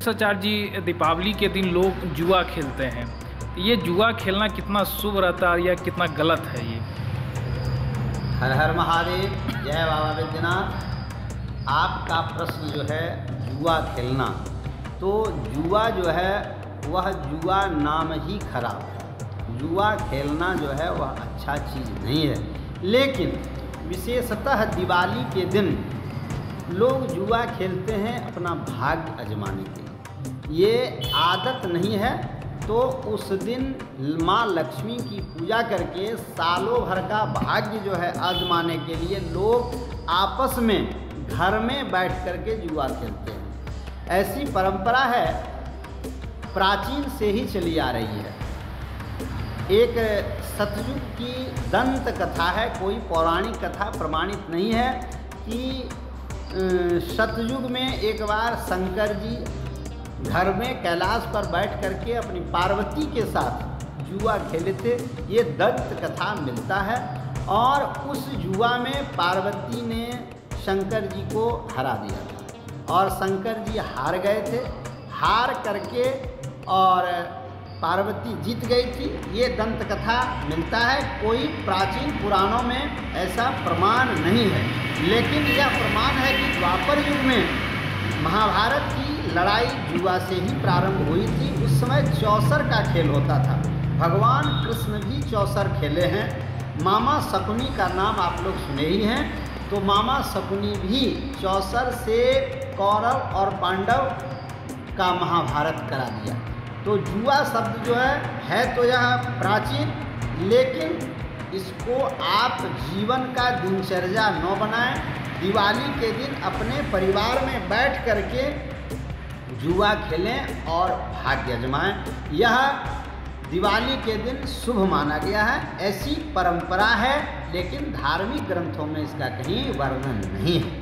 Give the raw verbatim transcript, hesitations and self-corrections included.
कृष्णाचार्य जी, दीपावली के दिन लोग जुआ खेलते हैं, ये जुआ खेलना कितना शुभ रहता है या कितना गलत है ये? हर हर महादेव, जय बाबा वैद्यनाथ। आपका प्रश्न जो है जुआ खेलना, तो जुआ जो है वह जुआ नाम ही खराब है। जुआ खेलना जो है वह अच्छा चीज़ नहीं है, लेकिन विशेषतः दिवाली के दिन लोग जुआ खेलते हैं अपना भाग्य आजमाने के लिए। ये आदत नहीं है तो उस दिन माँ लक्ष्मी की पूजा करके सालों भर का भाग्य जो है आजमाने के लिए लोग आपस में घर में बैठ करके जुआ खेलते हैं। ऐसी परंपरा है, प्राचीन से ही चली आ रही है। एक सतयुग की दंत कथा है, कोई पौराणिक कथा प्रमाणित नहीं है, कि सतयुग में एक बार शंकर जी घर में कैलाश पर बैठ करके अपनी पार्वती के साथ जुआ खेले थे। ये दंत कथा मिलता है और उस जुआ में पार्वती ने शंकर जी को हरा दिया था और शंकर जी हार गए थे। हार करके और पार्वती जीत गई थी, ये दंत कथा मिलता है। कोई प्राचीन पुराणों में ऐसा प्रमाण नहीं है, लेकिन यह प्रमाण है कि द्वापर युग में महाभारत की लड़ाई जुआ से ही प्रारंभ हुई थी। उस समय चौसर का खेल होता था। भगवान कृष्ण भी चौसर खेले हैं। मामा शकुनी का नाम आप लोग सुने ही हैं, तो मामा शकुनी भी चौसर से कौरव और पांडव का महाभारत करा दिया। तो जुआ शब्द जो है है तो यह प्राचीन, लेकिन इसको आप जीवन का दिनचर्या न बनाएं। दिवाली के दिन अपने परिवार में बैठ करके जुआ खेलें और भाग्य आजमाएं। यह दिवाली के दिन शुभ माना गया है, ऐसी परंपरा है, लेकिन धार्मिक ग्रंथों में इसका कहीं वर्णन नहीं है।